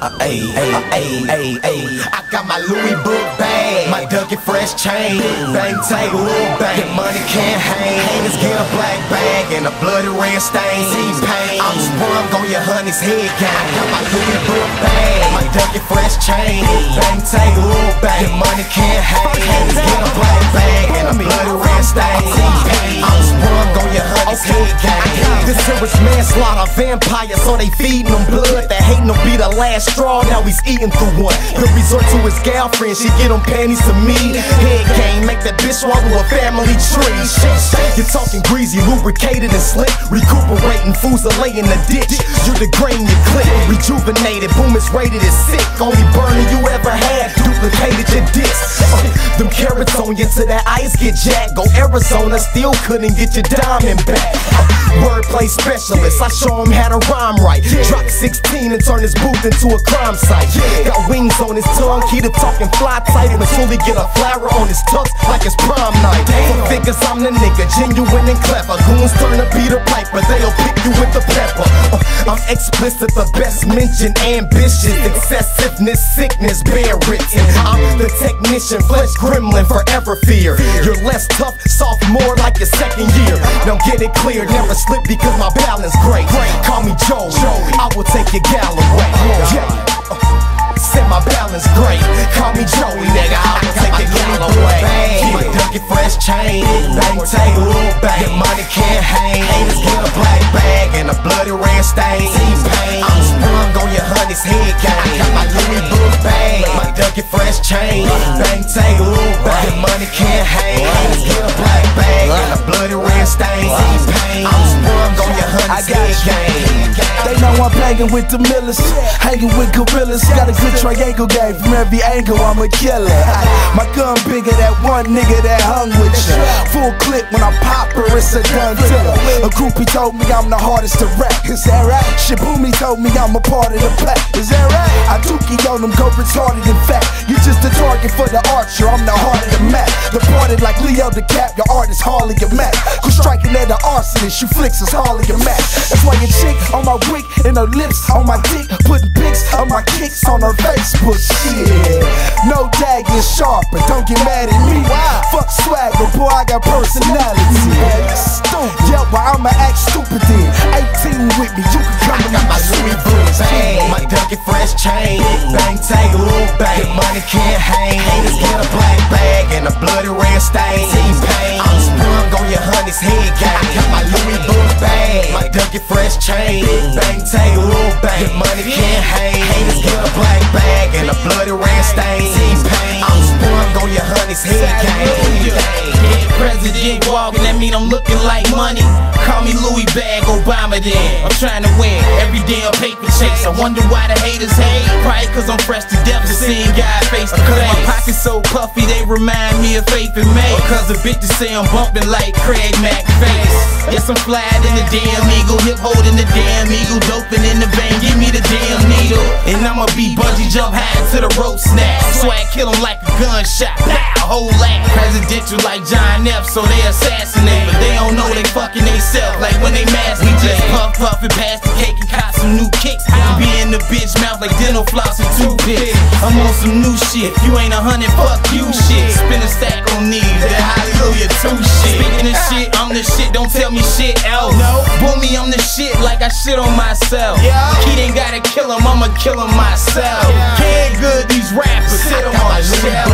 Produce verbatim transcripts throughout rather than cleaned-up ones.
Ay, ay, ay, ay, ay. I got my Louis book bag, my Dunkin' Fresh chain, bang take little bang. Your money can't hang. Haters get a black bag and a bloody red stain. T-Pain, I'm sprung on your honey's head gang. I got my Louis book bag, my Dunkin' Fresh chain, bang take little bang. Your money can't hang. Haters get a black bag and a bloody red stain. T-Pain, I'm sprung on your honey's head gang. This here is manslaughter, vampire, so they feeding them blood. That hatin' will be the last straw, now he's eating through one. He'll resort to his gal friend, she get them panties to me. Head game, make that bitch walk through a family tree. You're talking greasy, lubricated and slick, recuperating, fusilade in the ditch. You degrading your clip, rejuvenated, boom is rated as sick. Only burner you ever had, duplicated your discs. uh, Them carrots on you till that ice get jacked. Go Arizona, still couldn't get your diamond back. uh, Wordplay specialist, I show him how to rhyme right. Drop sixteen and turn his booth into a crime site. Yeah. Got wings on his tongue, keep him talking fly tight until he get a flower on his tux like it's prom night. Damn. For figures, I'm the nigga, genuine and clever. Goons turn to be the Piper, they'll pick you with the pepper. Uh, I'm explicit, the best mentioned, ambitious, excessiveness, sickness, bare written. I'm the technician, flesh gremlin, forever fear. You're less tough, sophomore like your second year. Now get it clear, never slip because my balance great. Call me Joe, I will take your gal away. Yeah. Uh, said my balance great. Call me Joey, nigga. I can take the gal away. My Dunkin' Fresh chain, bang take little bang. Your money can't hang. Haters get a black bag and a bloody red stain. T-Pain, I'm sprung on your honey's head gang. I got my Louis book bag, my Dunkin' Fresh chain, bang take little bang. Your money can't hang. Haters get a black bag and a bloody red stain. T-Pain, I'm sprung on your honey's head gang. They know I'm banging with the Millers, hanging with gorillas. Got a good triangle game from every angle. I'm a killer. My gun bigger than one nigga that hung with you. Full clip when I pop her, it's a gun tiller. A groupie told me I'm the hardest to rap. Is that right? Shibumi told me I'm a part of the pack. Is that right? I dookie on them, go retarded. In fact, you just a target for the archer. I'm the heart of the map. Departed like Leo DiCap. Your art is hardly a match. Cause striking at the arsonist, you flicks is hardly a match. That's why your chick on my wig and her lips on my dick, putting pics of my kicks on her Facebook. Shit, no tag is sharper, don't get mad at me. Wow. Fuck swagger, boy, I got personality. Stupid, yeah, well, I'ma act stupid then. eighteen with me, you can come I and got my Louis boots, my Dunkin' Fresh chain, bang take little bang. Your money can't hang. Haters get a black bag and a bloody red stain. T-Pain, I'm sprung on your honey's head gang. I got my Louis boots bag, my Dunkin' Fresh chain, bang take little bang. Your money can't hang. Haters get a black bag and a bloody red stain. T-Pain, I'm sprung on your honey's head gang. Hit the president walking at me, I'm looking like money. Call me Louis Bag Obama then. I'm trying to win every day on paper chase. I wonder why the haters hate. Probably cause I'm fresh to death, just seeing God face to face. My pockets so puffy they remind me of Faith and May. Or cause the bitches say I'm bumping like Craig McFace. Yes, I'm flying in the damn eagle, hip holding the damn eagle, doping in the vein. Give me the damn needle and I'ma be bungee jump high to the rope snap. Swag kill him like a gunshot. Pow, whole lot. Presidential like John F, so they assassinate, but they don't know they fucking they sell. Like when they mask, we just puff puff and pass the cake and cop some new kicks. I be in the bitch mouth like dental floss and toothpicks. I'm on some new shit. If you ain't a hundred, fuck you shit. Spin a stack on these, that hallelujah two shit. Speaking of shit, I'm the shit. Don't tell me shit else. No, boom me, I'm the shit like I shit on myself. He ain't gotta kill him, I'ma kill him myself. Can't good these rappers. Sit on my shelf.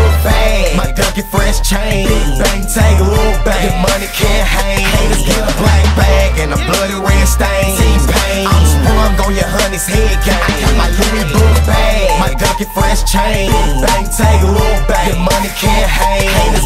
My Dunkin' Fresh chain, bang take little bang. Your money can't hang. Haters get a black bag and a bloody red stain. T-Pain, I'm sprung on your honey's head gang. I got my Louis book bag, my Dunkin' Fresh chain, bang take little bang. Your money can't hang. Haters